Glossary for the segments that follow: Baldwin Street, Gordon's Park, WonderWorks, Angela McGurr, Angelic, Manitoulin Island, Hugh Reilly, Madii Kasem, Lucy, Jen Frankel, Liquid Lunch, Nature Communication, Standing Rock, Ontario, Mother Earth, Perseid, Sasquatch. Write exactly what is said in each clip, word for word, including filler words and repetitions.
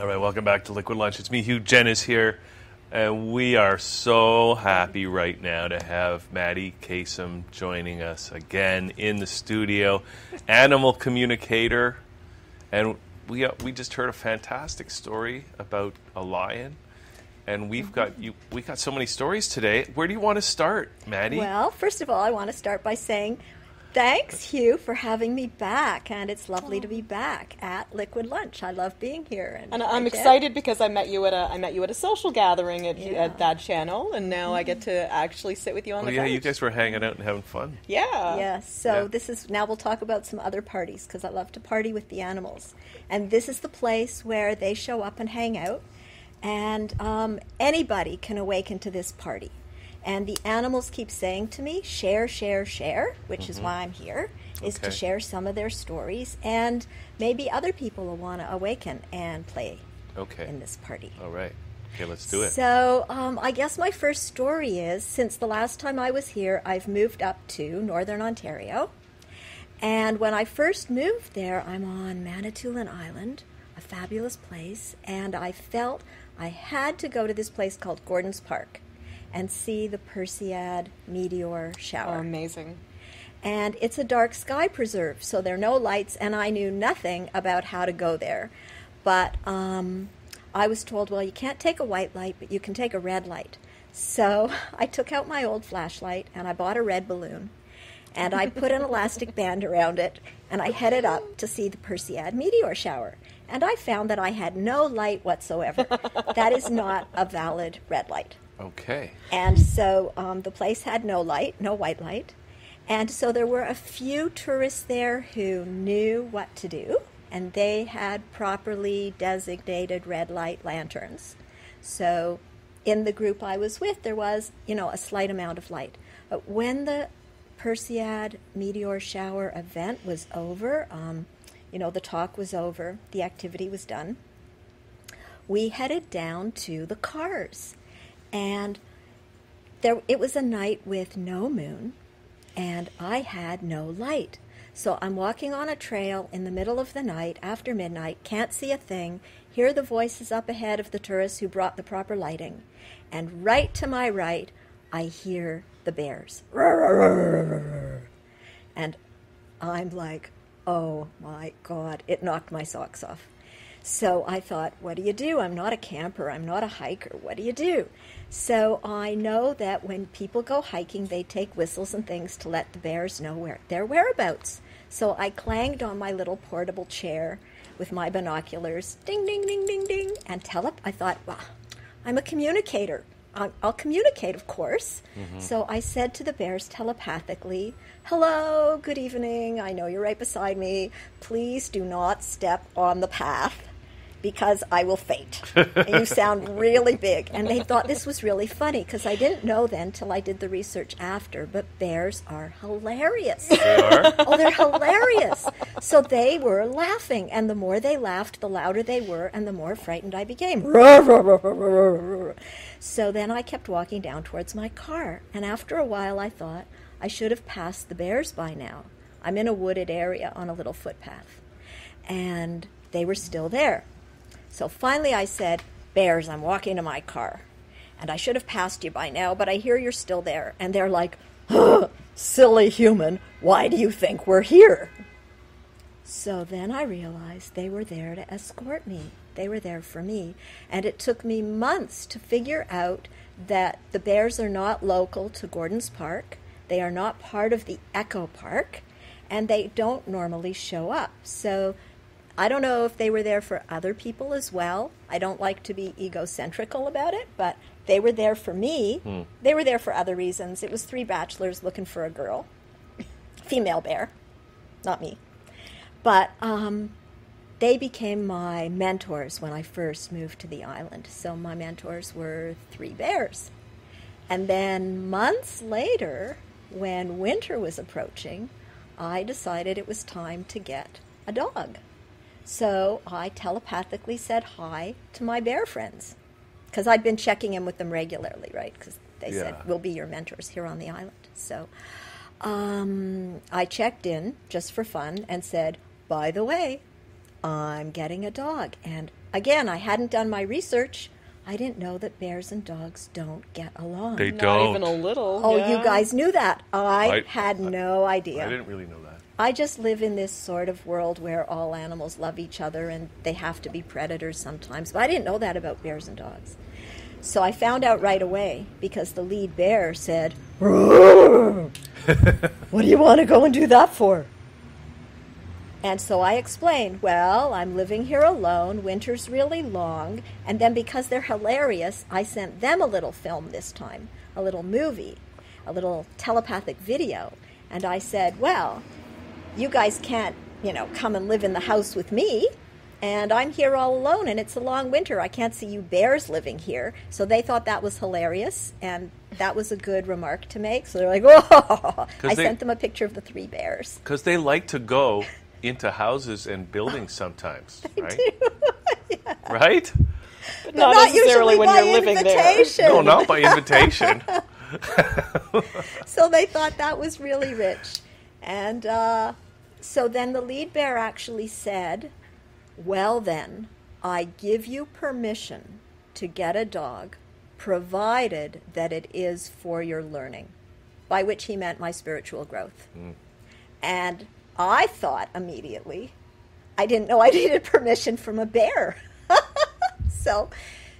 All right, welcome back to Liquid Lunch. It's me, Hugh. Jen is here. And we are so happy right now to have Madii Kasem joining us again in the studio, animal communicator. And we, uh, we just heard a fantastic story about a lion. And we've got you. We got so many stories today. Where do you want to start, Madii? Well, first of all, I want to start by saying thanks, Hugh, for having me back, and it's lovely oh. to be back at Liquid Lunch. I love being here, and, and I'm excited because I met you at a I met you at a social gathering at, yeah. at that channel, and now mm-hmm. I get to actually sit with you on well, the yeah, couch. Yeah, you guys were hanging out and having fun. Yeah. Yes. Yeah, so yeah. this is now we'll talk about some other parties because I love to party with the animals, and this is the place where they show up and hang out. And um, anybody can awaken to this party. And the animals keep saying to me, share, share, share, which mm-hmm. is why I'm here, is okay. to share some of their stories. And maybe other people will want to awaken and play okay. in this party. All right. Okay, let's do it. So um, I guess my first story is, since the last time I was here, I've moved up to Northern Ontario. And when I first moved there, I'm on Manitoulin Island, a fabulous place, and I felt I had to go to this place called Gordon's Park and see the Perseid meteor shower. Oh, amazing. And it's a dark sky preserve, so there are no lights, and I knew nothing about how to go there. But um, I was told, well, you can't take a white light, but you can take a red light. So I took out my old flashlight, and I bought a red balloon, and I put an elastic band around it, and I headed up to see the Perseid meteor shower. And I found that I had no light whatsoever. That is not a valid red light. Okay. And so um, the place had no light, no white light. And so there were a few tourists there who knew what to do, and they had properly designated red light lanterns. So in the group I was with, there was, you know, a slight amount of light. But when the Perseid meteor shower event was over, um, you know, the talk was over, the activity was done, we headed down to the cars. And there, it was a night with no moon, and I had no light. So I'm walking on a trail in the middle of the night, after midnight, can't see a thing, hear the voices up ahead of the tourists who brought the proper lighting. And right to my right, I hear the bears. And I'm like, oh my God, it knocked my socks off. So I thought, what do you do? I'm not a camper, I'm not a hiker, what do you do? So I know that when people go hiking, they take whistles and things to let the bears know where their whereabouts. So I clanged on my little portable chair with my binoculars, ding, ding, ding, ding, ding, and tele- I thought, wow, I'm a communicator. I'll, I'll communicate, of course. Mm-hmm. So I said to the bears telepathically, hello, good evening, I know you're right beside me. Please do not step on the path because I will faint. And you sound really big. And they thought this was really funny because I didn't know then till I did the research after, but bears are hilarious. They are? Oh, they're hilarious. So they were laughing, and the more they laughed, the louder they were, and the more frightened I became. So then I kept walking down towards my car, and after a while I thought I should have passed the bears by now. I'm in a wooded area on a little footpath, and they were still there. So finally I said, bears, I'm walking to my car, and I should have passed you by now, but I hear you're still there. And they're like, huh, silly human, why do you think we're here? So then I realized they were there to escort me. They were there for me. And it took me months to figure out that the bears are not local to Gordon's Park. They are not part of the Echo Park. And they don't normally show up. So I don't know if they were there for other people as well. I don't like to be egocentrical about it, but they were there for me. Mm. They were there for other reasons. It was three bachelors looking for a girl. Female bear. Not me. But um, they became my mentors when I first moved to the island. So my mentors were three bears. And then months later, when winter was approaching, I decided it was time to get a dog. So I telepathically said hi to my bear friends, because I'd been checking in with them regularly, right? Because they yeah. said, we'll be your mentors here on the island. So um, I checked in just for fun and said, by the way, I'm getting a dog. And again, I hadn't done my research. I didn't know that bears and dogs don't get along. They Not don't. Even a little. Oh, yeah. You guys knew that. I, I had no I, idea. I didn't really know that. I just live in this sort of world where all animals love each other and they have to be predators sometimes. But I didn't know that about bears and dogs. So I found out right away because the lead bear said, "What do you want to go and do that for?" And so I explained, well, I'm living here alone, winter's really long, and then because they're hilarious, I sent them a little film this time, a little movie, a little telepathic video. And I said, well, you guys can't, you know, come and live in the house with me, and I'm here all alone, and it's a long winter. I can't see you bears living here. So they thought that was hilarious, and that was a good remark to make. So they're like, oh, I they, sent them a picture of the three bears. Because they like to go into houses and buildings sometimes, right? Yeah. Right? But not, not necessarily when you're living invitation. There. No, not by invitation. So they thought that was really rich. And uh, so then the lead bear actually said, well then, I give you permission to get a dog, provided that it is for your learning, by which he meant my spiritual growth. Mm. And I thought immediately, I didn't know I needed permission from a bear. so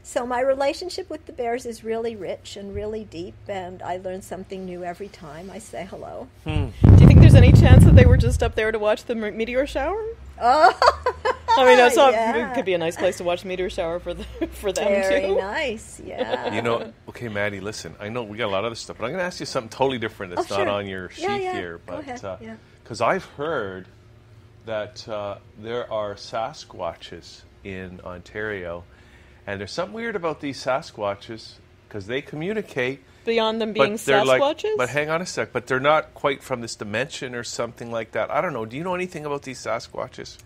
so my relationship with the bears is really rich and really deep, and I learn something new every time I say hello. Hmm. Do you think there's any chance that they were just up there to watch the meteor shower? Oh, I mean, I saw yeah. It could be a nice place to watch the meteor shower for the, for them, Very too. Very nice, yeah. You know, okay, Madii, listen, I know we got a lot of other stuff, but I'm going to ask you something totally different that's oh, sure. not on your sheet yeah, yeah. here. But, Go ahead, uh, yeah. Because I've heard that uh, there are Sasquatches in Ontario, and there's something weird about these Sasquatches because they communicate. Beyond them being but Sasquatches? Like, but hang on a sec, but they're not quite from this dimension or something like that. I don't know. Do you know anything about these Sasquatches?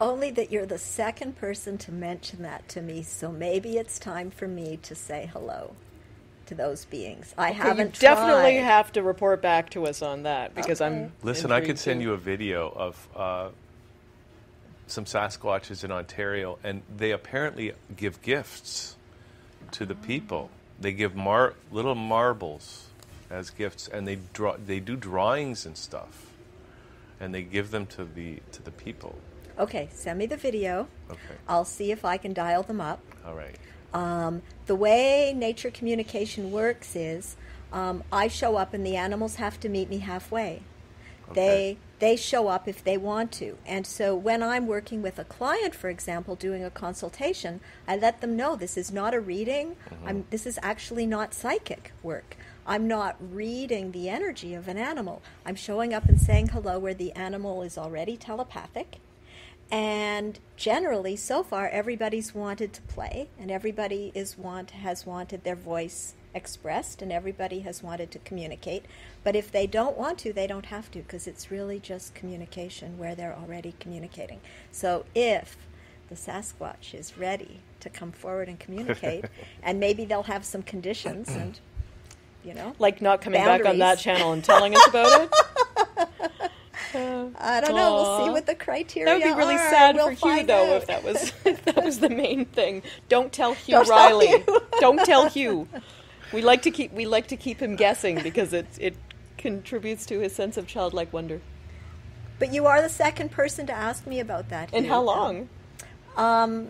Only that you're the second person to mention that to me, so maybe it's time for me to say hello to those beings. I okay, haven't you definitely tried. Have to report back to us on that because okay. I'm listen I could send you a video of uh, some Sasquatches in Ontario, and they apparently give gifts to the people. They give mar little marbles as gifts, and they draw they do drawings and stuff, and they give them to the to the people. Okay, send me the video. Okay, I'll see if I can dial them up. All right. Um, the way nature communication works is um, I show up and the animals have to meet me halfway. Okay. They, they show up if they want to. And so when I'm working with a client, for example, doing a consultation, I let them know this is not a reading. Mm-hmm. I'm, this is actually not psychic work. I'm not reading the energy of an animal. I'm showing up and saying hello where the animal is already telepathic. And generally, so far, everybody's wanted to play, and everybody is want has wanted their voice expressed, and everybody has wanted to communicate. But if they don't want to, they don't have to, because it's really just communication where they're already communicating. So if the Sasquatch is ready to come forward and communicate, and maybe they'll have some conditions, and you know, like not coming boundaries. Back on that channel and telling us about it. Uh, I don't Aww. Know. We'll see what the criteria are. That would be really are. Sad we'll for Hugh, though, out. If that was if that was the main thing. Don't tell Hugh don't Reilly. Tell Hugh. Don't tell Hugh. We like to keep we like to keep him guessing because it it contributes to his sense of childlike wonder. But you are the second person to ask me about that. And Hugh. How long? Um,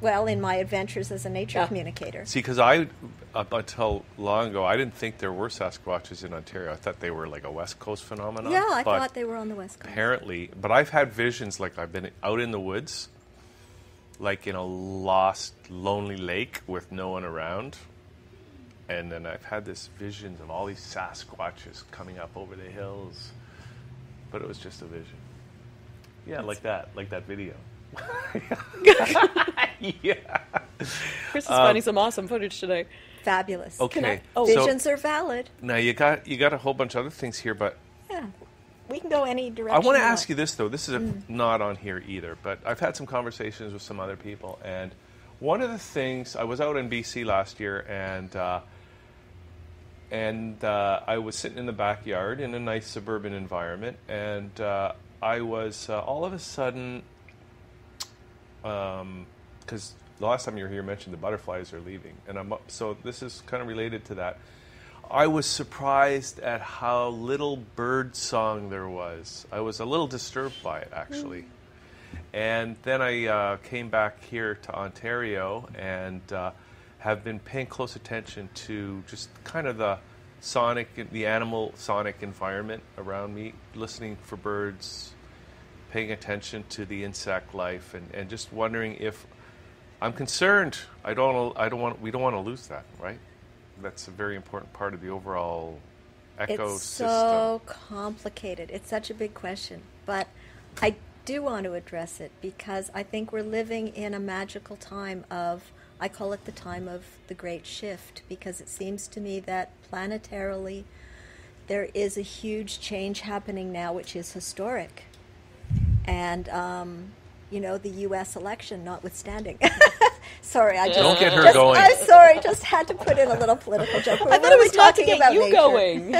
well, in my adventures as a nature yeah. communicator. See, because I up until long ago, I didn't think there were Sasquatches in Ontario. I thought they were like a West Coast phenomenon. Yeah, I thought they were on the West Coast. Apparently. But I've had visions, like I've been out in the woods, like in a lost, lonely lake with no one around. And then I've had this vision of all these Sasquatches coming up over the hills. But it was just a vision. Yeah, That's like that, like that video. Yeah. Chris is finding um, some awesome footage today. Fabulous. Okay. Oh. Visions so, are valid. Now you got you got a whole bunch of other things here, but yeah, we can go any direction. I want to ask you this though. This is a, mm. not on here either, but I've had some conversations with some other people, and one of the things I was out in B C last year, and uh, and uh, I was sitting in the backyard in a nice suburban environment, and uh, I was uh, all of a sudden um, because the last time you were here, you mentioned the butterflies are leaving, and I'm up, so this is kind of related to that. I was surprised at how little bird song there was. I was a little disturbed by it, actually. Mm. And then I uh, came back here to Ontario and uh, have been paying close attention to just kind of the sonic, the animal sonic environment around me, listening for birds, paying attention to the insect life, and, and just wondering if I'm concerned. I don't. I don't want. We don't want to lose that, right? That's a very important part of the overall ecosystem. It's so complicated. It's such a big question, but I do want to address it because I think we're living in a magical time of, I call it the time of the great shift, because it seems to me that planetarily there is a huge change happening now, which is historic. And, um, you know, the U S election notwithstanding. Sorry, I just don't get her just, going. I'm sorry, just had to put in a little political joke. I thought it was talking to get about you nature? Going.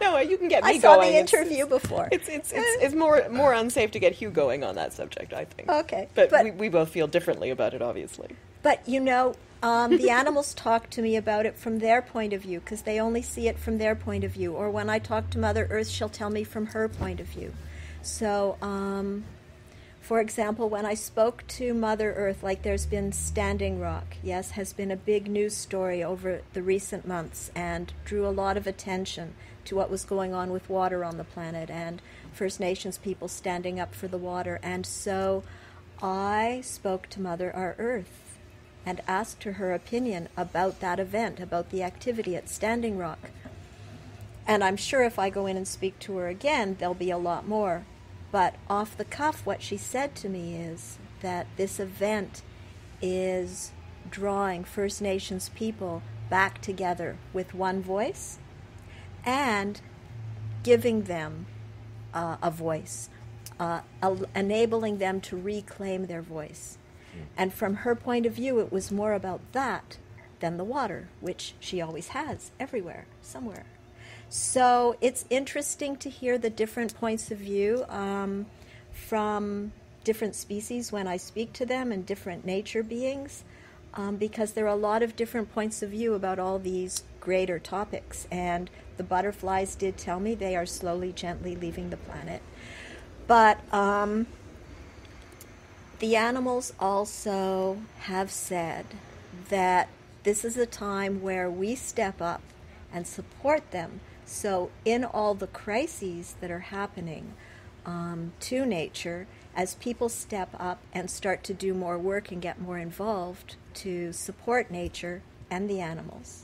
No, you can get me going. I saw going. the interview it's, before. It's it's, it's it's more more unsafe to get Hugh going on that subject, I think. Okay, but, but we, we both feel differently about it, obviously. But you know, um, the animals talk to me about it from their point of view because they only see it from their point of view. Or when I talk to Mother Earth, she'll tell me from her point of view. So. Um, For example, when I spoke to Mother Earth, like there's been Standing Rock, yes, has been a big news story over the recent months and drew a lot of attention to what was going on with water on the planet and First Nations people standing up for the water. And so I spoke to Mother Earth and asked her her opinion about that event, about the activity at Standing Rock. And I'm sure if I go in and speak to her again, there'll be a lot more. But off the cuff, what she said to me is that this event is drawing First Nations people back together with one voice and giving them uh, a voice, uh, al- enabling them to reclaim their voice. And from her point of view, it was more about that than the water, which she always has everywhere, somewhere. So it's interesting to hear the different points of view um, from different species when I speak to them and different nature beings, um, because there are a lot of different points of view about all these greater topics. And the butterflies did tell me they are slowly, gently leaving the planet. But um, the animals also have said that this is a time where we step up and support them. So in all the crises that are happening um, to nature, as people step up and start to do more work and get more involved to support nature and the animals,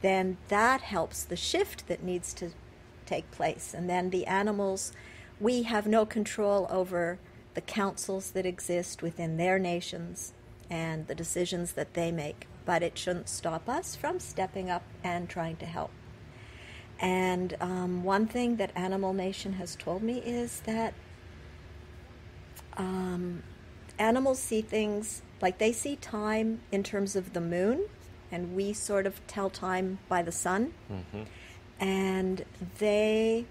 then that helps the shift that needs to take place. And then the animals, we have no control over the councils that exist within their nations and the decisions that they make, but it shouldn't stop us from stepping up and trying to help. And um, one thing that Animal Nation has told me is that um, animals see things, like they see time in terms of the moon, and we sort of tell time by the sun. Mm-hmm. And they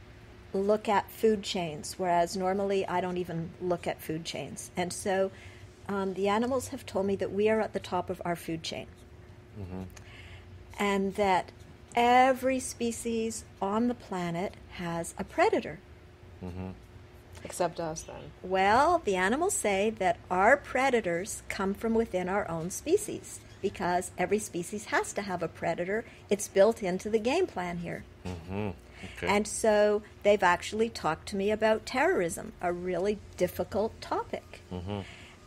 look at food chains, whereas normally I don't even look at food chains. And so um, the animals have told me that we are at the top of our food chain. Mm-hmm. And that every species on the planet has a predator. Mm-hmm. Except us, then. Well, the animals say that our predators come from within our own species because every species has to have a predator. It's built into the game plan here. Mm-hmm. Okay. And so they've actually talked to me about terrorism, a really difficult topic. Mm-hmm.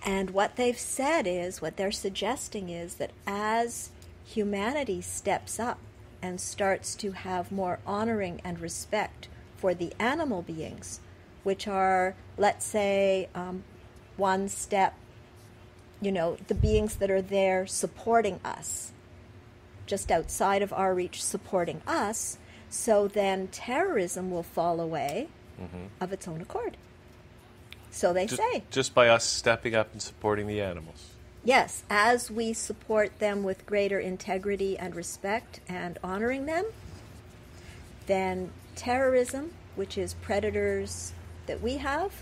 And what they've said is, what they're suggesting is that as humanity steps up and starts to have more honoring and respect for the animal beings, which are, let's say, um, one step, you know, the beings that are there supporting us, just outside of our reach, supporting us, so then terrorism will fall away mm-hmm. of its own accord. So they just, say. Just by us stepping up and supporting the animals. Yes, as we support them with greater integrity and respect and honoring them, then terrorism, which is predators that we have,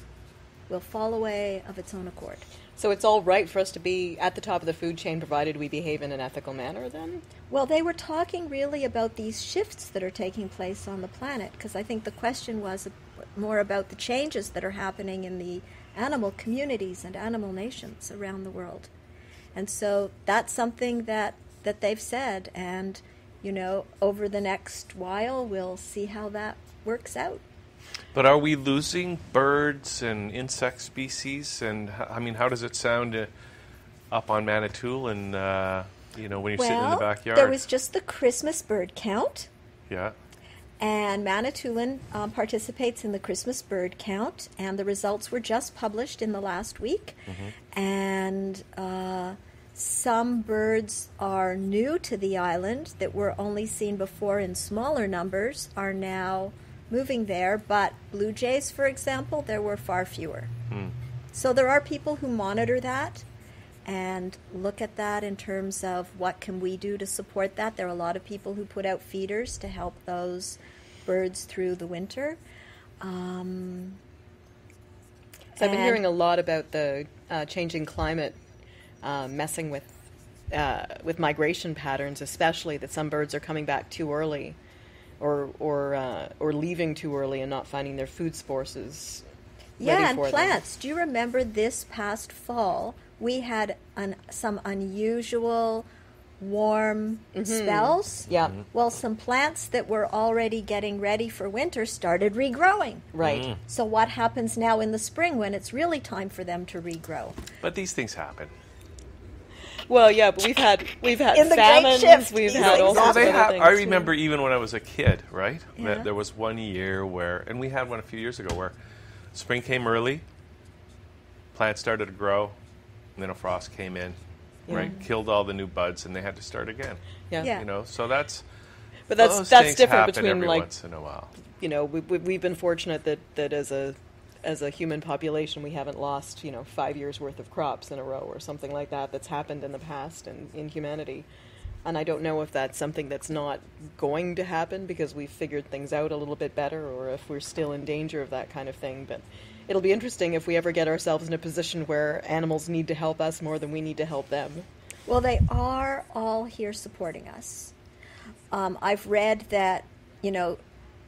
will fall away of its own accord. So it's all right for us to be at the top of the food chain, provided we behave in an ethical manner then? Well, they were talking really about these shifts that are taking place on the planet, because I think the question was more about the changes that are happening in the animal communities and animal nations around the world. And so that's something that, that they've said, and, you know, over the next while we'll see how that works out. But are we losing birds and insect species? And, I mean, how does it sound uh, up on Manitoulin, uh, you know, when you're well, sitting in the backyard? There was just the Christmas bird count. Yeah. And Manitoulin um, participates in the Christmas bird count, and the results were just published in the last week. Mm-hmm. And uh, some birds are new to the island that were only seen before in smaller numbers are now moving there, but blue jays, for example, there were far fewer. Mm. So there are people who monitor that and look at that in terms of what can we do to support that. There are a lot of people who put out feeders to help those birds through the winter. Um, so I've been hearing a lot about the uh, changing climate uh, messing with, uh, with migration patterns, especially that some birds are coming back too early. Or or uh, or leaving too early and not finding their food sources. Yeah, and plants. Them. Do you remember this past fall? We had an, some unusual warm mm-hmm. spells. Yeah. Mm-hmm. Well, some plants that were already getting ready for winter started regrowing. Right. Mm-hmm. So what happens now in the spring when it's really time for them to regrow? But these things happen. Well, yeah, but we've had we've had famines. We've had all sorts of things. I remember even when I was a kid, right? Yeah. That there was one year where, and we had one a few years ago where, spring came early, plants started to grow, and then a frost came in, yeah. right? Killed all the new buds, and they had to start again. Yeah, yeah. You know, so that's. But that's that's different between every like once in a while. You know, we, we we've been fortunate that that as a. as a human population, we haven't lost, you know, five years' worth of crops in a row or something like that that's happened in the past in, in humanity. And I don't know if that's something that's not going to happen because we've figured things out a little bit better or if we're still in danger of that kind of thing. But it'll be interesting if we ever get ourselves in a position where animals need to help us more than we need to help them. Well, they are all here supporting us. Um, I've read that, you know,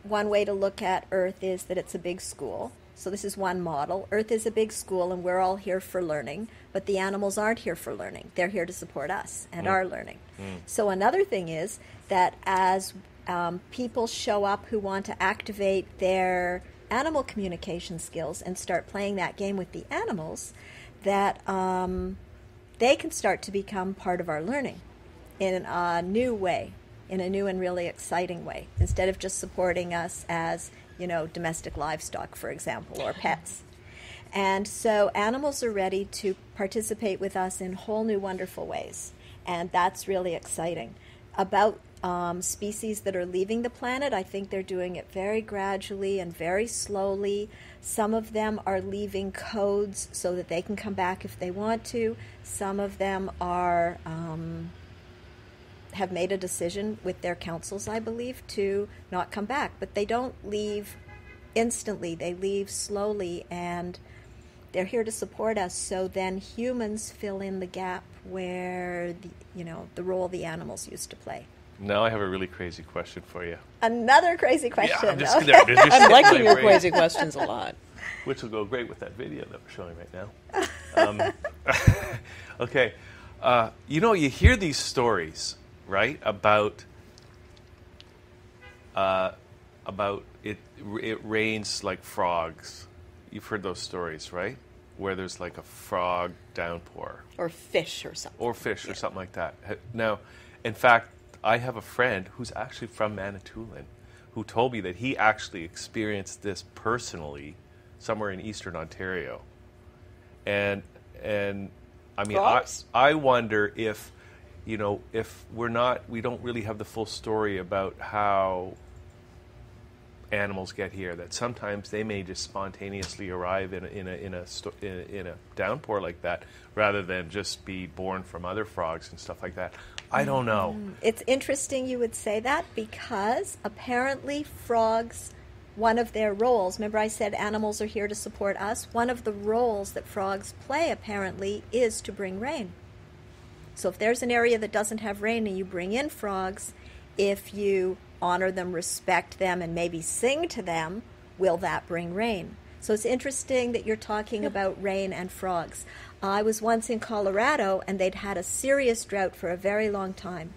one way to look at Earth is that it's a big school. So this is one model. Earth is a big school, and we're all here for learning, but the animals aren't here for learning. They're here to support us and mm. our learning. Mm. So another thing is that as um, people show up who want to activate their animal communication skills and start playing that game with the animals, that um, they can start to become part of our learning in a new way, in a new and really exciting way, instead of just supporting us as you know, domestic livestock, for example, or pets. And so animals are ready to participate with us in whole new wonderful ways. And that's really exciting. About um, species that are leaving the planet, I think they're doing it very gradually and very slowly. Some of them are leaving codes so that they can come back if they want to. Some of them are um, have made a decision with their councils, I believe, to not come back. But they don't leave instantly. They leave slowly, and they're here to support us. So then humans fill in the gap where, the, you know, the role the animals used to play. Now I have a really crazy question for you. Another crazy question. Yeah, I'm, just okay. gonna, just I'm liking your crazy questions a lot. Which will go great with that video that we're showing right now. Um, okay. Uh, you know, you hear these stories... right about uh, about it it rains like frogs. You've heard those stories, right? Where there's like a frog downpour or fish or something or fish yeah. or something like that. Now, in fact, I have a friend who's actually from Manitoulin who told me that he actually experienced this personally somewhere in Eastern Ontario. And and I mean I, I wonder if you know, if we're not, we don't really have the full story about how animals get here, that sometimes they may just spontaneously arrive in a, in a, in a, sto- in a, in a downpour like that, rather than just be born from other frogs and stuff like that. I don't know. It's interesting you would say that because apparently frogs one of their roles, remember I said animals are here to support us, one of the roles that frogs play apparently is to bring rain. So if there's an area that doesn't have rain and you bring in frogs, if you honor them, respect them, and maybe sing to them, will that bring rain? So it's interesting that you're talking about rain and frogs. Uh, I was once in Colorado, and they'd had a serious drought for a very long time.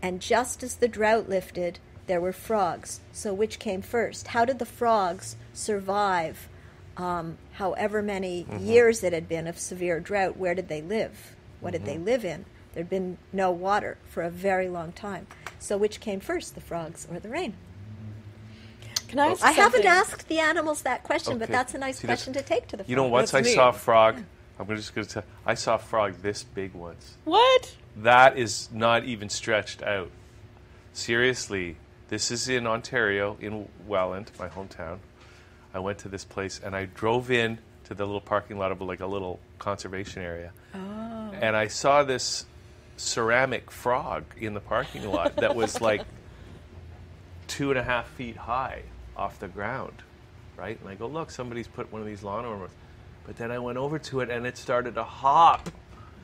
And just as the drought lifted, there were frogs. So which came first? How did the frogs survive um, however many mm-hmm. years it had been of severe drought? Where did they live? What mm-hmm. did they live in? There'd been no water for a very long time. So which came first, the frogs or the rain? Can I ask well, I haven't asked the animals that question, okay. but that's a nice See, question to take to the frogs. You know, once that's I neat. saw a frog, yeah. I'm just going to tell I saw a frog this big once. What? That is not even stretched out. Seriously. This is in Ontario, in Welland, my hometown. I went to this place, and I drove in to the little parking lot of like a little conservation area. Oh. And I saw this ceramic frog in the parking lot that was like two and a half feet high off the ground, right? And I go, look, somebody's put one of these lawnmowers. But then I went over to it, and it started to hop.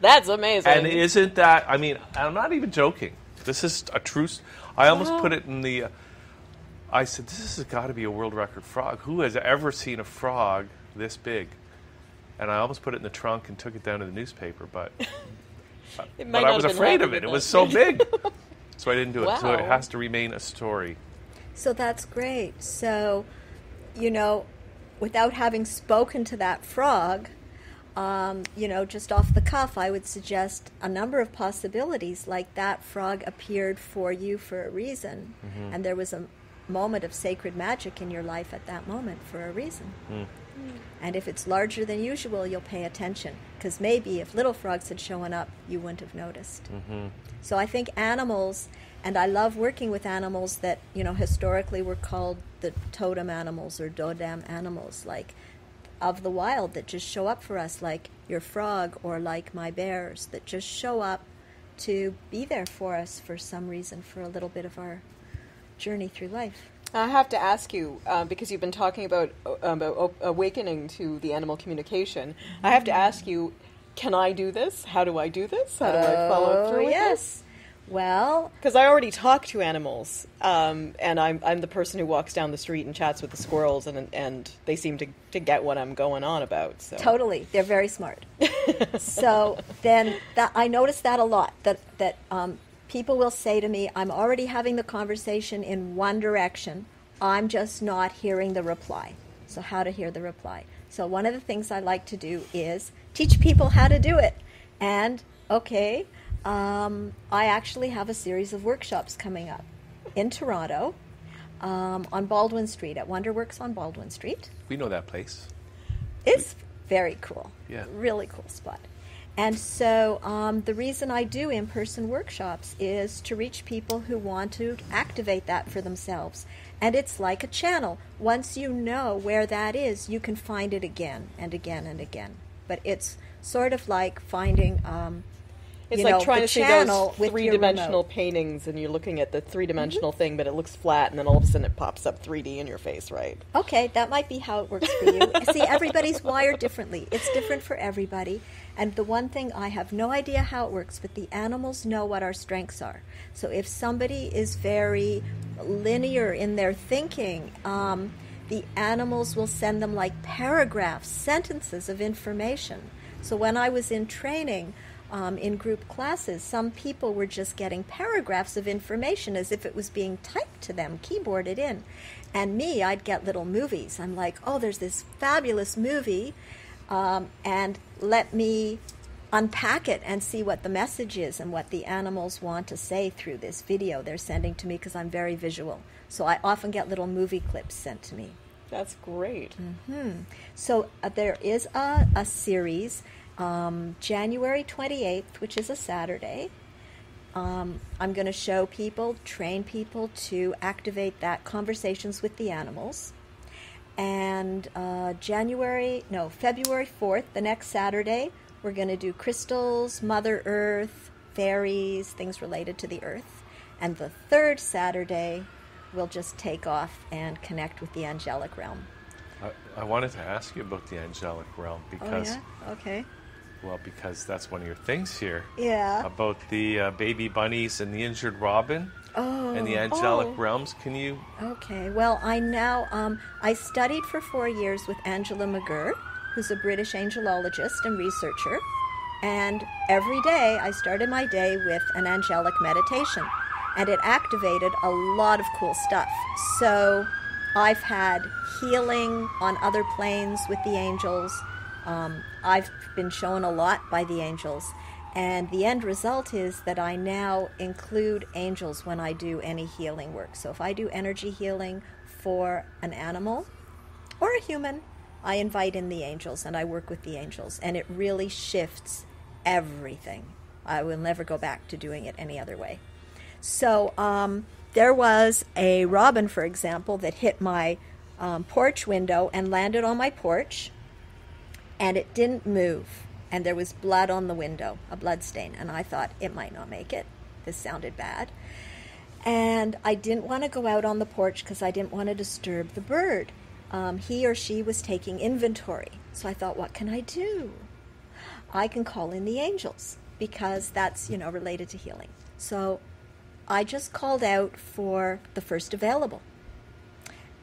That's amazing. And isn't that, I mean, I'm not even joking. This is a true... I almost put it in the... Uh, I said, this has got to be a world record frog. Who has ever seen a frog this big? And I almost put it in the trunk and took it down to the newspaper, but, it but I was afraid of it. It was so big. So I didn't do it. Wow. So it has to remain a story. So that's great. So, you know, without having spoken to that frog... Um, you know, just off the cuff, I would suggest a number of possibilities, like that frog appeared for you for a reason, mm-hmm. and there was a moment of sacred magic in your life at that moment for a reason. Mm. Mm. And if it's larger than usual, you'll pay attention, because maybe if little frogs had shown up, you wouldn't have noticed. Mm-hmm. So I think animals, and I love working with animals that, you know, historically were called the totem animals or dodam animals, like of the wild that just show up for us, like your frog or like my bears, that just show up to be there for us for some reason for a little bit of our journey through life. I have to ask you, uh, because you've been talking about, uh, about awakening to the animal communication, I have to ask you, can I do this? How do I do this? How do oh, I follow through with yes. this? Well, because I already talk to animals, um, and I'm I'm the person who walks down the street and chats with the squirrels, and and they seem to, to get what I'm going on about. So. Totally, they're very smart. So then that, I notice that a lot that that um, people will say to me, "I'm already having the conversation in one direction. I'm just not hearing the reply." So how to hear the reply? So one of the things I like to do is teach people how to do it, and okay. Um, I actually have a series of workshops coming up in Toronto um, on Baldwin Street, at WonderWorks on Baldwin Street. We know that place. It's we, very cool. Yeah. Really cool spot. And so um, the reason I do in-person workshops is to reach people who want to activate that for themselves. And it's like a channel. Once you know where that is, you can find it again and again and again. But it's sort of like finding... Um, It's you like know, trying to see those three-dimensional paintings, and you're looking at the three-dimensional mm-hmm. thing, but it looks flat, and then all of a sudden it pops up three D in your face, right? Okay, that might be how it works for you. See, everybody's wired differently. It's different for everybody. And the one thing, I have no idea how it works, but the animals know what our strengths are. So if somebody is very linear in their thinking, um, the animals will send them like paragraphs, sentences of information. So when I was in training... Um, in group classes, some people were just getting paragraphs of information as if it was being typed to them, keyboarded in. And me, I'd get little movies. I'm like, oh, there's this fabulous movie, um, and let me unpack it and see what the message is and what the animals want to say through this video they're sending to me, because I'm very visual. So I often get little movie clips sent to me. That's great. Mm-hmm. So uh, there is a, a series... Um, January twenty-eighth, which is a Saturday, um, I'm going to show people, train people to activate that conversations with the animals. And uh, January, no, February fourth, the next Saturday, we're going to do crystals, Mother Earth, fairies, things related to the earth. And the third Saturday, we'll just take off and connect with the angelic realm. I, I wanted to ask you about the angelic realm because... Oh, yeah? Okay. Well, because that's one of your things here. Yeah. About the uh, baby bunnies and the injured robin. Oh. And the angelic oh. realms. Can you... Okay. Well, I now... Um, I studied for four years with Angela McGurr, who's a British angelologist and researcher. And every day, I started my day with an angelic meditation. And it activated a lot of cool stuff. So I've had healing on other planes with the angels. Um, I've been shown a lot by the angels, and the end result is that I now include angels when I do any healing work. So if I do energy healing for an animal or a human, I invite in the angels and I work with the angels, and it really shifts everything. I will never go back to doing it any other way. So um, there was a robin, for example, that hit my um, porch window and landed on my porch. And it didn't move, and there was blood on the window, a blood stain, and I thought it might not make it. This sounded bad. And I didn't want to go out on the porch because I didn't want to disturb the bird. Um, he or she was taking inventory. So I thought, what can I do? I can call in the angels because that's, you know, related to healing. So I just called out for the first available.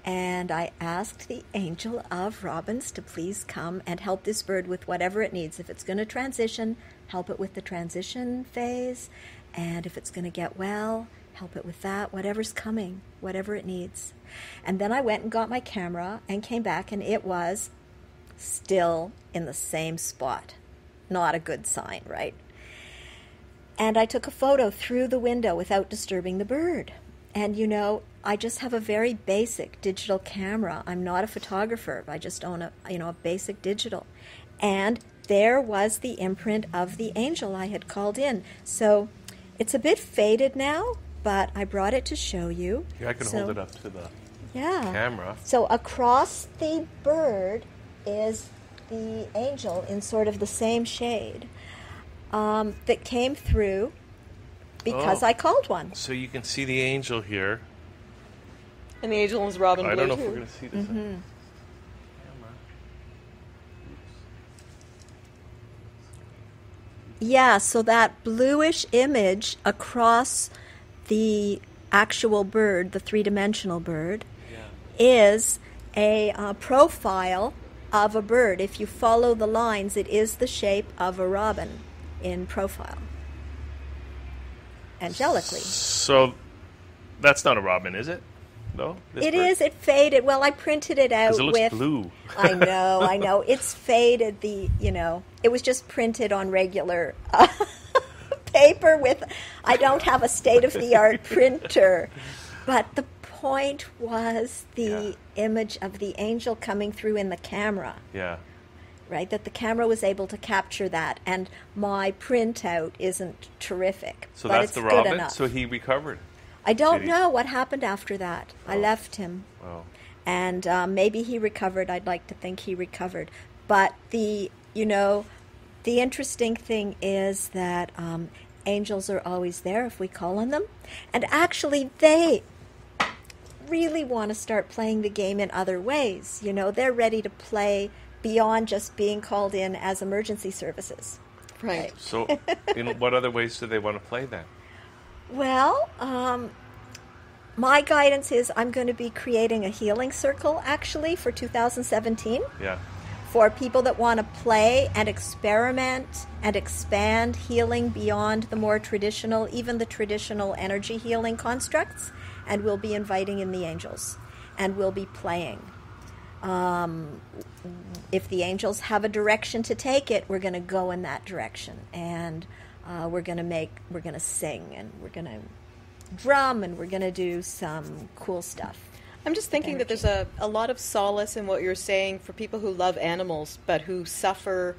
And I asked the angel of robins to please come and help this bird with whatever it needs. If it's going to transition, help it with the transition phase. And if it's going to get well, help it with that. Whatever's coming, whatever it needs. And then I went and got my camera and came back, and it was still in the same spot. Not a good sign, right? And I took a photo through the window without disturbing the bird. And, you know, I just have a very basic digital camera. I'm not a photographer. I just own a, you know, a basic digital. And there was the imprint of the angel I had called in. So it's a bit faded now, but I brought it to show you. Here, I can so, hold it up to the yeah. camera. So across the bird is the angel in sort of the same shade um, that came through. Because oh. I called one. So you can see the angel here. And the angel is Robin Blue. I don't know too. if we're going to see this. Mm-hmm. on camera. Yeah, so that bluish image across the actual bird, the three-dimensional bird, yeah. is a uh, profile of a bird. If you follow the lines, it is the shape of a robin in profile. Angelically. So that's not a robin, is it? No? It bird? is. It faded. Well, I printed it out it looks with... blue. I know, I know. It's faded. The, you know, it was just printed on regular uh, paper with... I don't have a state-of-the-art printer. But the point was the yeah. image of the angel coming through in the camera. Yeah. Right, that the camera was able to capture that, and my printout isn't terrific. So that's the robin? So he recovered? I don't know what happened after that. Oh. I left him. Oh. And um, maybe he recovered. I'd like to think he recovered. But the, you know, the interesting thing is that um, angels are always there if we call on them. And actually, they really want to start playing the game in other ways. You know, they're ready to play beyond just being called in as emergency services. Right. So in what other ways do they want to play then? Well, um, my guidance is I'm going to be creating a healing circle, actually, for two thousand seventeen. Yeah. For people that want to play and experiment and expand healing beyond the more traditional, even the traditional energy healing constructs. And we'll be inviting in the angels. And we'll be playing. Um, if the angels have a direction to take it, we're going to go in that direction, and uh, we're going to make, we're going to sing, and we're going to drum, and we're going to do some cool stuff. I'm just thinking energy. that there's a, a lot of solace in what you're saying for people who love animals, but who suffer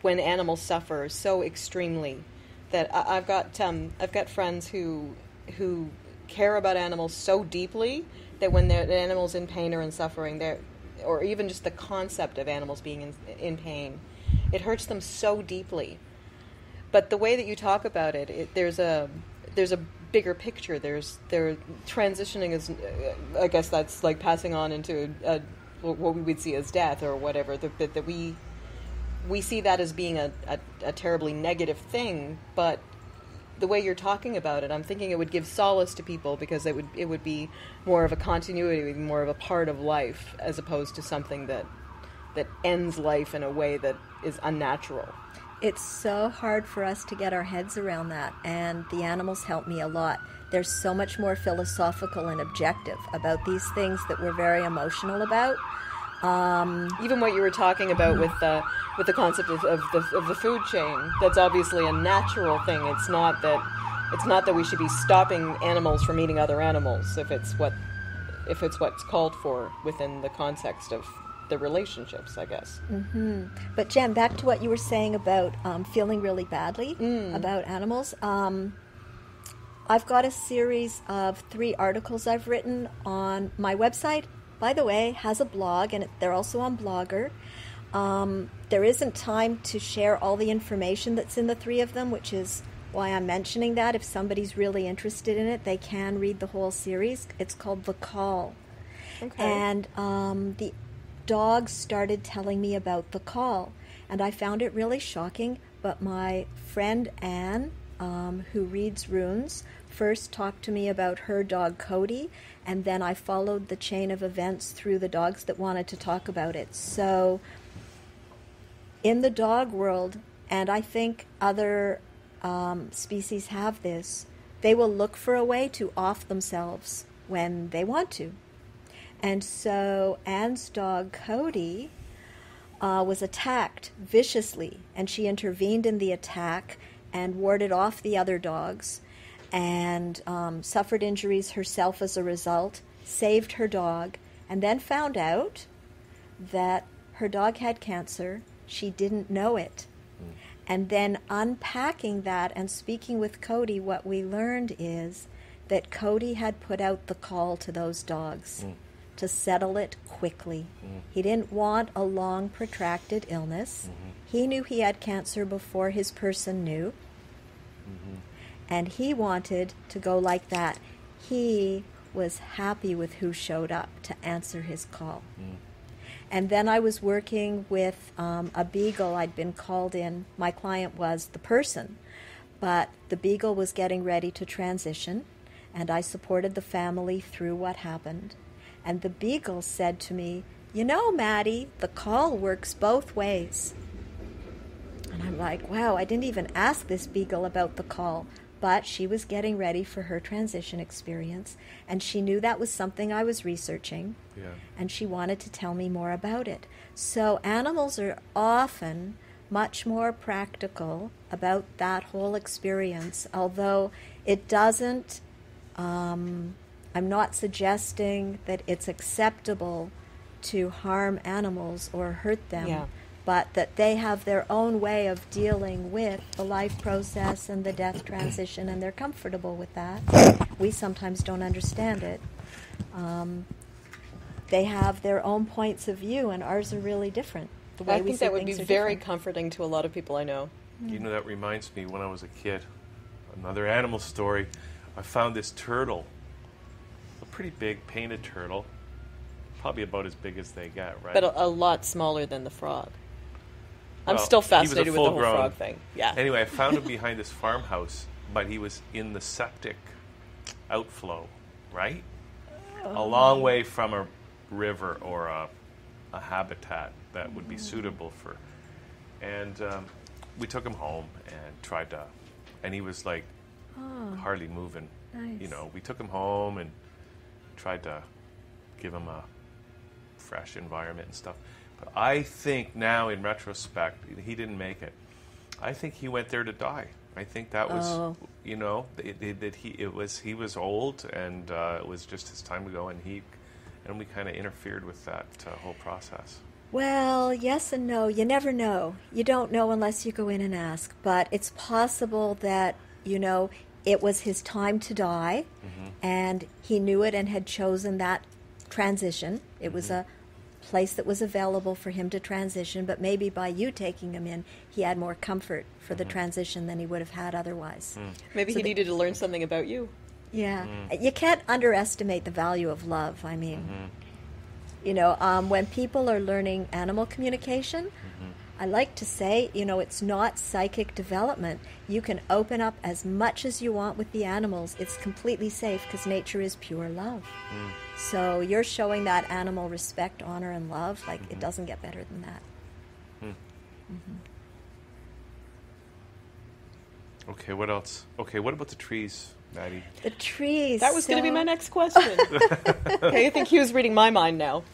when animals suffer so extremely. That I, I've got um, I've got friends who who care about animals so deeply that when the animals in pain or in suffering, they're or even just the concept of animals being in, in pain, it hurts them so deeply. But the way that you talk about it, it there's a there's a bigger picture. There's they're transitioning as, I guess that's like passing on into a, what we would see as death or whatever. That that we we see that as being a, a, a terribly negative thing, but the way you're talking about it, I'm thinking it would give solace to people because it would it would be more of a continuity, more of a part of life, as opposed to something that that ends life in a way that is unnatural. It's so hard for us to get our heads around that, and the animals help me a lot. They're so much more philosophical and objective about these things that we're very emotional about. Um, Even what you were talking about with the with the concept of, of the of the food chain, that's obviously a natural thing. It's not that it's not that we should be stopping animals from eating other animals if it's what if it's what's called for within the context of the relationships, I guess. Mm-hmm. But Jen, back to what you were saying about um, feeling really badly mm. about animals. Um, I've got a series of three articles I've written on my website. By the way, has a blog, and they're also on Blogger. Um, there isn't time to share all the information that's in the three of them, which is why I'm mentioning that. If somebody's really interested in it, they can read the whole series. It's called The Call. Okay. And um, the dog started telling me about The Call, and I found it really shocking, but my friend Anne, um, who reads runes, first talked to me about her dog Cody, and then I followed the chain of events through the dogs that wanted to talk about it. So in the dog world, and I think other um, species have this, they will look for a way to off themselves when they want to. And so Anne's dog Cody uh, was attacked viciously, and she intervened in the attack and warded off the other dogs, and um, suffered injuries herself as a result, saved her dog, and then found out that her dog had cancer. She didn't know it. Mm. And then unpacking that and speaking with Cody, what we learned is that Cody had put out the call to those dogs mm. to settle it quickly. Mm. He didn't want a long, protracted illness. Mm-hmm. He knew he had cancer before his person knew. Mm-hmm. And he wanted to go like that. He was happy with who showed up to answer his call. Mm. And then I was working with um, a beagle. I'd been called in. My client was the person, but the beagle was getting ready to transition, and I supported the family through what happened. And the beagle said to me, "You know, Madii, the call works both ways." And I'm like, wow, I didn't even ask this beagle about the call. But she was getting ready for her transition experience, and she knew that was something I was researching, yeah. and she wanted to tell me more about it. So animals are often much more practical about that whole experience, although it doesn't, um, I'm not suggesting that it's acceptable to harm animals or hurt them. Yeah. But that they have their own way of dealing with the life process and the death transition, and they're comfortable with that. We sometimes don't understand it. Um, they have their own points of view, and ours are really different. The way I we think that would be very different. Comforting to a lot of people I know. Mm. You know, that reminds me, when I was a kid, another animal story, I found this turtle, a pretty big painted turtle, probably about as big as they got, right? But a, a lot smaller than the frog. I'm well, still fascinated with the whole grown, frog thing. Yeah. Anyway, I found him behind this farmhouse, but he was in the septic outflow, right? Oh. A long way from a river or a, a habitat that would be suitable for. And um, we took him home and tried to, and he was like oh. hardly moving. Nice. You know, we took him home and tried to give him a fresh environment and stuff. But I think now, in retrospect, he didn't make it. I think he went there to die. I think that was, oh. you know, that he it was he was old, and uh, it was just his time to go, and he and we kind of interfered with that uh, whole process. Well, yes and no. You never know. You don't know unless you go in and ask. But it's possible that you know it was his time to die, mm-hmm. and he knew it and had chosen that transition. It mm-hmm. was a place that was available for him to transition, but maybe by you taking him in, he had more comfort for mm-hmm. the transition than he would have had otherwise. Mm. Maybe so he needed to learn something about you. Yeah. Mm. You can't underestimate the value of love, I mean. Mm-hmm. You know, um, when people are learning animal communication, mm-hmm. I like to say, you know, it's not psychic development. You can open up as much as you want with the animals. It's completely safe because nature is pure love. Mm. So you're showing that animal respect, honor, and love. Like, mm-hmm. it doesn't get better than that. Mm. Mm-hmm. Okay, what else? Okay, what about the trees, Madii? The trees. That was so... going to be my next question. Okay, I think Hugh's reading my mind now.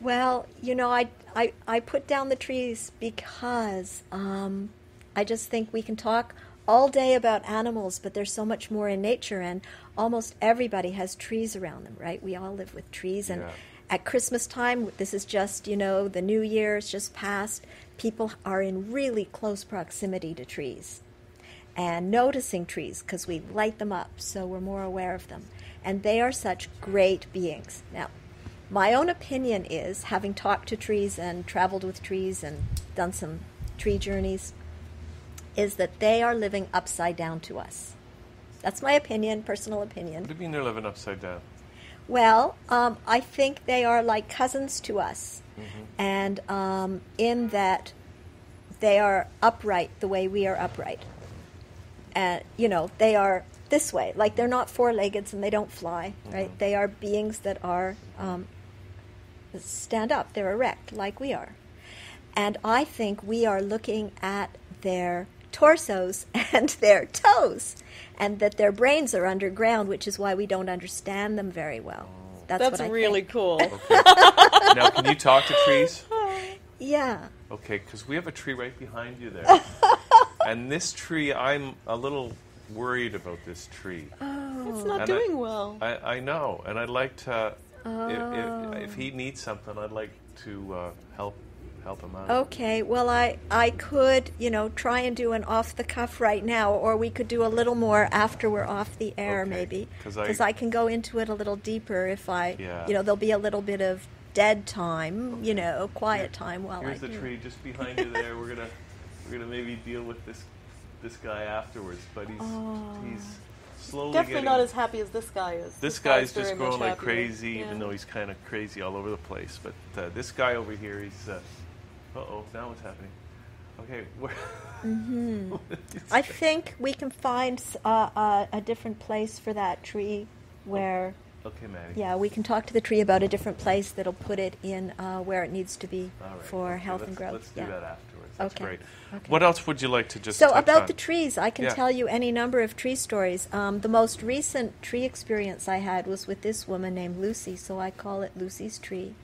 Well, you know, I, I, I put down the trees because um, I just think we can talk all day about animals, but there's so much more in nature, and almost everybody has trees around them, right? We all live with trees, and yeah. at Christmas time, this is just, you know, the new year, it's just past, people are in really close proximity to trees and noticing trees because we light them up, so we're more aware of them, and they are such great beings. Now, my own opinion is, having talked to trees and traveled with trees and done some tree journeys, is that they are living upside down to us. That's my opinion, personal opinion. What do you mean they're living upside down? Well, um, I think they are like cousins to us, mm-hmm. and um, in that they are upright the way we are upright. And, you know, they are this way. Like, they're not four-legged and they don't fly, right? Mm-hmm. They are beings that are... Um, stand up, they're erect like we are. And I think we are looking at their torsos and their toes, and that their brains are underground, which is why we don't understand them very well. That's, That's what I really think. Cool. Okay. Now, can you talk to trees? Yeah. Okay, because we have a tree right behind you there. And this tree, I'm a little worried about this tree. Oh. It's not and doing I, well. I, I know, and I'd like to... Oh. If, if, if he needs something, I'd like to uh, help help him out. Okay, well, I, I could, you know, try and do an off-the-cuff right now, or we could do a little more after we're off the air, okay. maybe. Because I, I can go into it a little deeper if I, yeah. you know, there'll be a little bit of dead time, okay. you know, quiet Here, time while here's I Here's the do. Tree just behind you there. We're gonna we're gonna maybe deal with this this guy afterwards, but he's oh. he's... Slowly Definitely getting, not as happy as this guy is. This, this guy's guy just going like happier. Crazy, yeah. even though he's kind of crazy all over the place. But uh, this guy over here, he's, uh, uh-oh, now what's happening? Okay. Mm-hmm. I think we can find uh, uh, a different place for that tree where... Oh. Okay, Madii. Yeah, we can talk to the tree about a different place that'll put it in uh, where it needs to be right. for okay, health and growth. Let's yeah. do that after. That's okay. great. Okay. What else would you like to just So touch about on? The trees, I can yeah. tell you any number of tree stories. Um, the most recent tree experience I had was with this woman named Lucy, so I call it Lucy's tree.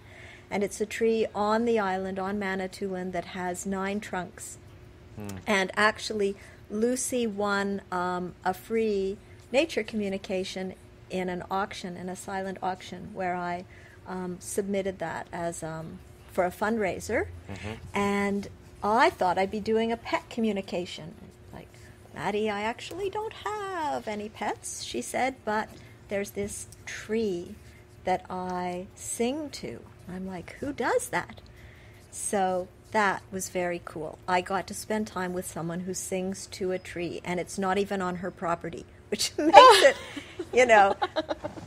And it's a tree on the island, on Manitoulin, that has nine trunks. Hmm. And actually, Lucy won um, a free nature communication in an auction, in a silent auction, where I um, submitted that as um, for a fundraiser. Mm-hmm. And... I thought I'd be doing a pet communication. Like, Madii, I actually don't have any pets, she said, but there's this tree that I sing to. I'm like, who does that? So that was very cool. I got to spend time with someone who sings to a tree, and it's not even on her property, which makes it, you know,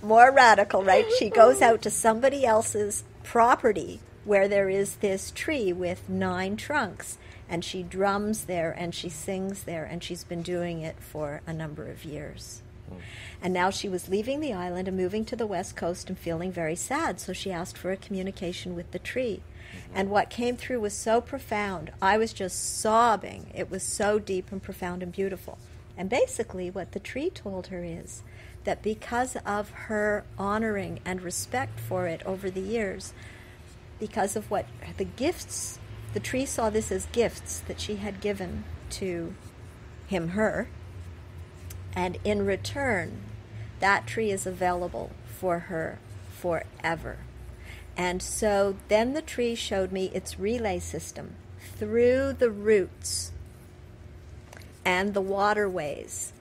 more radical, right? She goes out to somebody else's property where there is this tree with nine trunks, and she drums there and she sings there, and she's been doing it for a number of years. Mm. And now she was leaving the island and moving to the west coast and feeling very sad, so she asked for a communication with the tree. Mm-hmm. And what came through was so profound. I was just sobbing. It was so deep and profound and beautiful. And basically what the tree told her is that because of her honoring and respect for it over the years, because of what the gifts, the tree saw this as gifts that she had given to him, her, and in return, that tree is available for her forever. And so then the tree showed me its relay system through the roots and the waterways.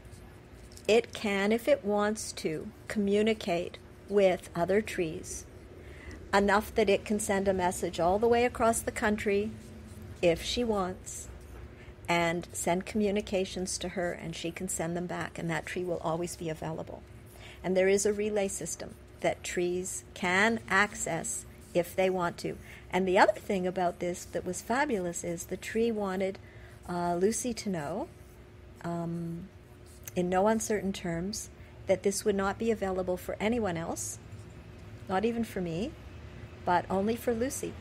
It can, if it wants to, communicate with other trees enough that it can send a message all the way across the country if she wants, and send communications to her, and she can send them back, and that tree will always be available. And there is a relay system that trees can access if they want to. And the other thing about this that was fabulous is the tree wanted uh, Lucy to know, um, in no uncertain terms, that this would not be available for anyone else, not even for me, but only for Lucy,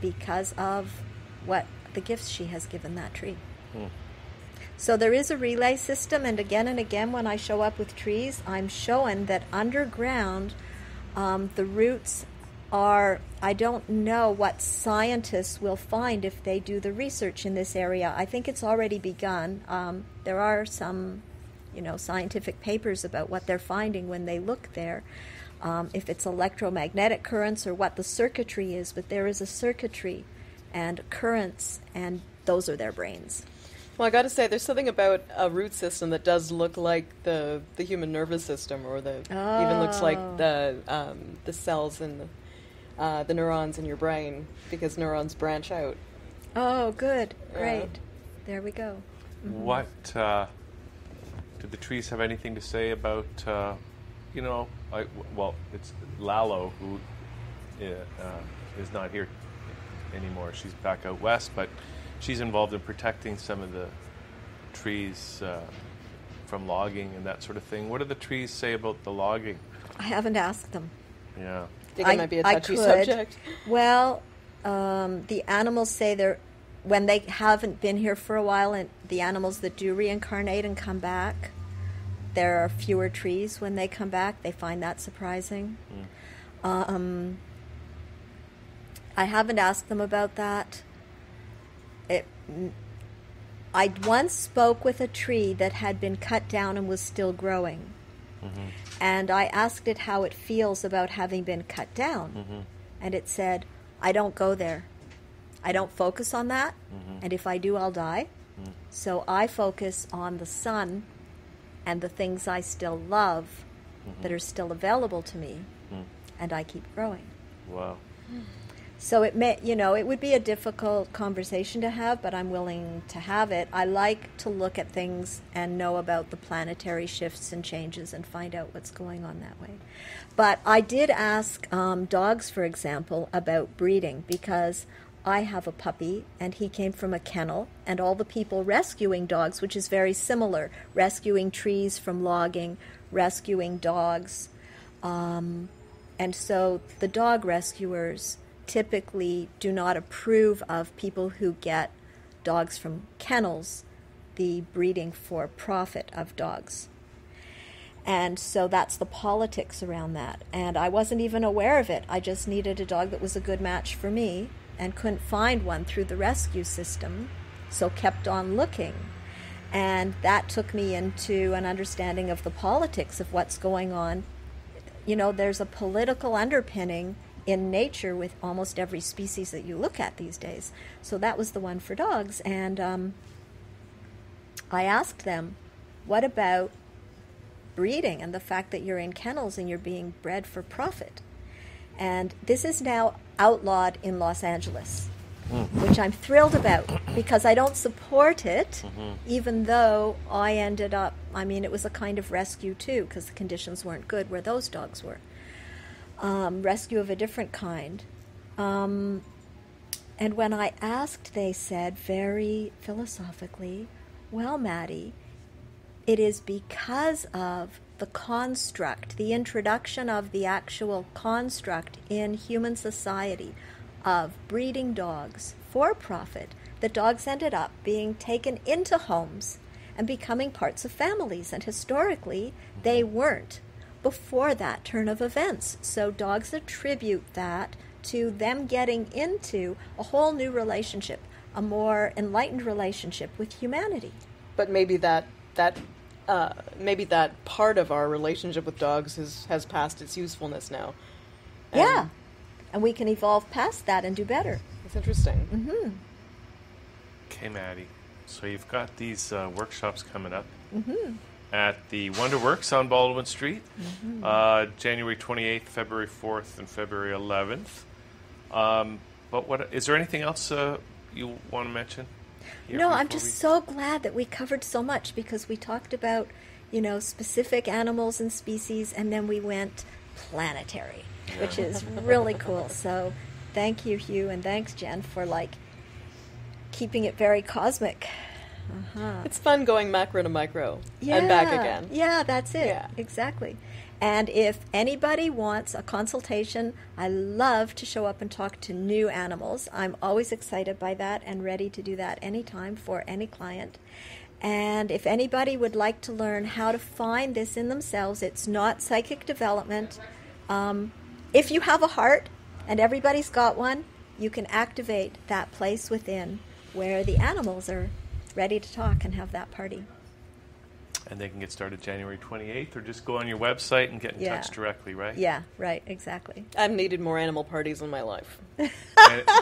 because of what the gifts she has given that tree. Hmm. So there is a relay system, and again and again when I show up with trees, I'm showing that underground um, the roots are, I don't know what scientists will find if they do the research in this area. I think it's already begun. Um, there are some, you know, scientific papers about what they're finding when they look there, um, if it's electromagnetic currents or what the circuitry is, but there is a circuitry and currents, and those are their brains. Well, I got to say, there's something about a root system that does look like the the human nervous system, or the oh. even looks like the um, the cells in the, uh, the neurons in your brain, because neurons branch out. Oh, good, great, uh, there we go. Mm-hmm. What uh, did the trees have anything to say about? Uh, you know, I, well, it's Lalo who uh, is not here anymore. She's back out west, but she's involved in protecting some of the trees uh, from logging and that sort of thing. What do the trees say about the logging? I haven't asked them. Yeah. I think it might be a touchy subject. Well, um, the animals say they're, when they haven't been here for a while, and the animals that do reincarnate and come back, there are fewer trees when they come back. They find that surprising. Mm. Um, I haven't asked them about that. It, I once spoke with a tree that had been cut down and was still growing. Mm-hmm. And I asked it how it feels about having been cut down. Mm-hmm. And it said, I don't go there. I don't focus on that. Mm-hmm. And if I do, I'll die. Mm-hmm. So I focus on the sun and the things I still love, mm-hmm, that are still available to me. Mm-hmm. And I keep growing. Wow. Mm. So it may, you know, it would be a difficult conversation to have, but I'm willing to have it. I like to look at things and know about the planetary shifts and changes and find out what's going on that way. But I did ask um, dogs, for example, about breeding, because I have a puppy and he came from a kennel, and all the people rescuing dogs, which is very similar, rescuing trees from logging, rescuing dogs. Um, and so the dog rescuers typically do not approve of people who get dogs from kennels, the breeding for profit of dogs. And so that's the politics around that. And I wasn't even aware of it. I just needed a dog that was a good match for me and couldn't find one through the rescue system, so kept on looking. And that took me into an understanding of the politics of what's going on. You know, there's a political underpinning in nature with almost every species that you look at these days. So that was the one for dogs. And um, I asked them, what about breeding and the fact that you're in kennels and you're being bred for profit? And this is now outlawed in Los Angeles, mm, which I'm thrilled about, because I don't support it, mm-hmm, even though I ended up, I mean, it was a kind of rescue too, because the conditions weren't good where those dogs were. Um, rescue of a different kind. Um, and when I asked, they said very philosophically, well, Madii, it is because of the construct, the introduction of the actual construct in human society of breeding dogs for profit, that dogs ended up being taken into homes and becoming parts of families. And historically, they weren't before that turn of events. So dogs attribute that to them getting into a whole new relationship, a more enlightened relationship with humanity. But maybe that that uh, maybe that part of our relationship with dogs has, has passed its usefulness now. And yeah, and we can evolve past that and do better. That's interesting. Mm-hmm. Okay, Madii. So you've got these uh, workshops coming up. Mm-hmm. at the WonderWorks on Baldwin Street, mm-hmm. uh, January twenty-eighth, February fourth, and February eleventh. Um, but what is there anything else uh, you want to mention? No, I'm just we... so glad that we covered so much, because we talked about, you know, specific animals and species, and then we went planetary, yeah. which is really cool. So thank you, Hugh, and thanks, Jen, for, like, keeping it very cosmic. Uh-huh. It's fun going macro to micro yeah. and back again. Yeah, that's it. Yeah. Exactly. And if anybody wants a consultation, I love to show up and talk to new animals. I'm always excited by that and ready to do that anytime for any client. And if anybody would like to learn how to find this in themselves, it's not psychic development. Um, if you have a heart, and everybody's got one, you can activate that place within where the animals are ready to talk and have that party. And they can get started January twenty-eighth, or just go on your website and get in yeah. touch directly, right? Yeah, right, exactly. I've needed more animal parties in my life.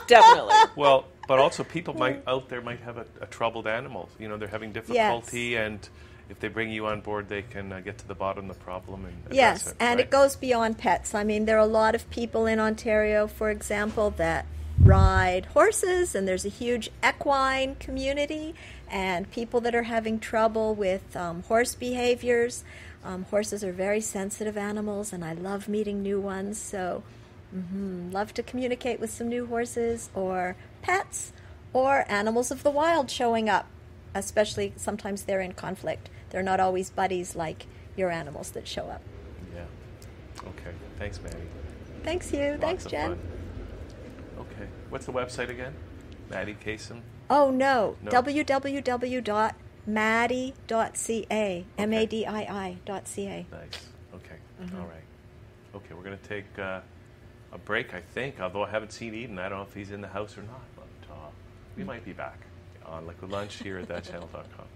Definitely. Well, but also people might out there might have a, a troubled animal. You know, they're having difficulty, yes. and if they bring you on board, they can uh, get to the bottom of the problem. And yes, it, and right? it goes beyond pets. I mean, there are a lot of people in Ontario, for example, that ride horses, and there's a huge equine community, and people that are having trouble with um, horse behaviors. Um, horses are very sensitive animals, and I love meeting new ones, so mm-hmm, love to communicate with some new horses or pets or animals of the wild showing up, especially sometimes they're in conflict. They're not always buddies like your animals that show up. Yeah. Okay. Thanks, Maddie. Thanks, Hugh. Lots Thanks, Jen. Fun. Okay. What's the website again? Madii Kasem? Oh, no. no. w w w dot madii dot c a. M A D I I dot C A. Nice. Okay. Mm-hmm. All right. Okay, we're going to take uh, a break, I think, although I haven't seen Eden. I don't know if he's in the house or not, but uh, we might be back on Liquid Lunch here at that channel dot com.